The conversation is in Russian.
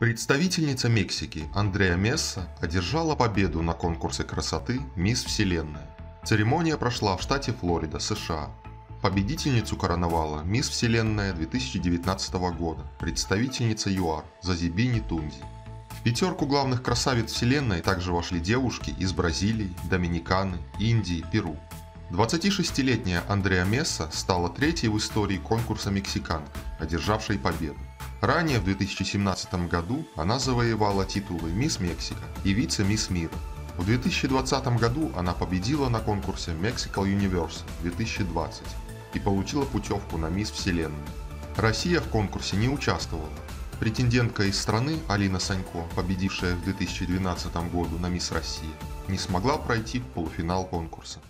Представительница Мексики Андреа Меса одержала победу на конкурсе красоты «Мисс Вселенная». Церемония прошла в штате Флорида, США. Победительницу короновала «Мисс Вселенная» 2019 года представительница ЮАР Зозибини Тунзи. В пятерку главных красавиц Вселенной также вошли девушки из Бразилии, Доминиканы, Индии, Перу. 26-летняя Андреа Меса стала третьей в истории конкурса мексиканкой, одержавшей победу. Ранее в 2017 году она завоевала титулы «Мисс Мексика» и «Вице-мисс мира». В 2020 году она победила на конкурсе Mexical Universe 2020 и получила путевку на «Мисс Вселенную». Россия в конкурсе не участвовала. Претендентка из страны Алина Санько, победившая в 2012 году на «Мисс Россия», не смогла пройти в полуфинал конкурса.